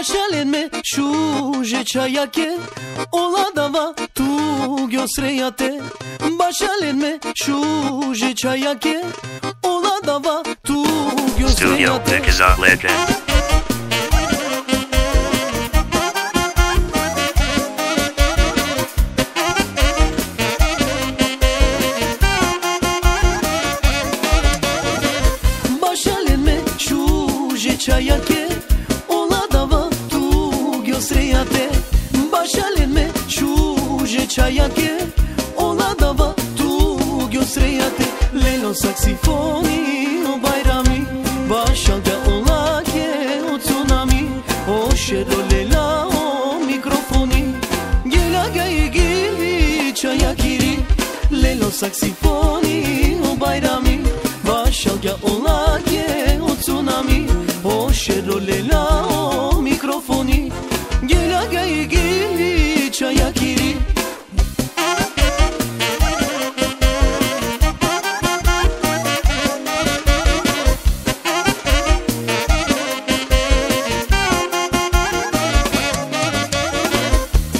Pošaljen me šužeća jake, oladava tugio srejate. Pošaljen me šužeća jake, oladava tugio srejate. Studio Jackica Legenda. Jake, oladava tugio srejate. Pošaljen me šužeća jake, oladava tugio srejate. Lelo saksifoni o bayrami, başal da olake o tsunami. O şero lela o mikrofoni, gela gaye gili çayakiri. Lelo saksifoni o bayrami, başal da olake o tsunami. Şero lela o mikrofoni, gela gaye gili çayakiri.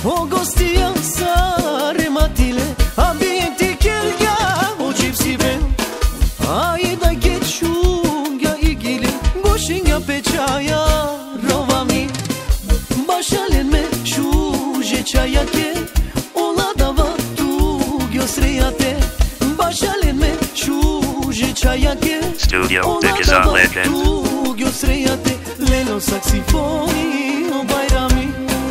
O gostija sare matile, abiyeti kelga o cipsi ben. Ayda geç şunga ilgili, goşinga peç. Rovami, pošaljen me šužeća jake, oladava tugio srejate. Pošaljen me šužeća jake, oladava tugio srejate. Lelo saksifoni o bayrami,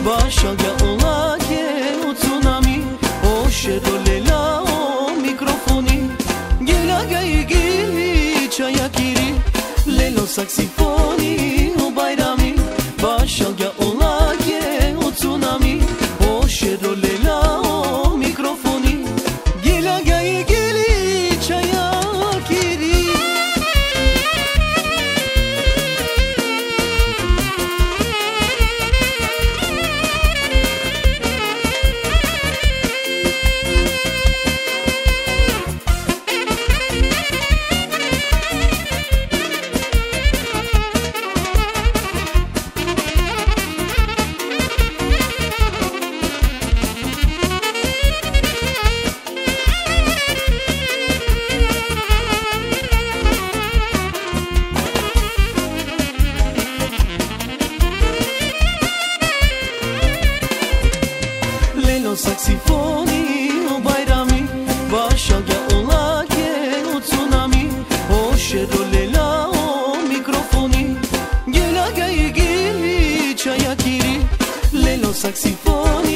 başal da olake o tsunami. O şero lela o mikrofoni, gela gaye gili çayakiri. Lelo saksifoni başal ga olake o tsunami. O şero lela o mikrofoni, gela gaye gili çayakiri. Saksifoni o bayrami, başal ga olake o tsunami. O şero lela o mikrofoni, gela gaye gili çayakiri. Lelo saksifoni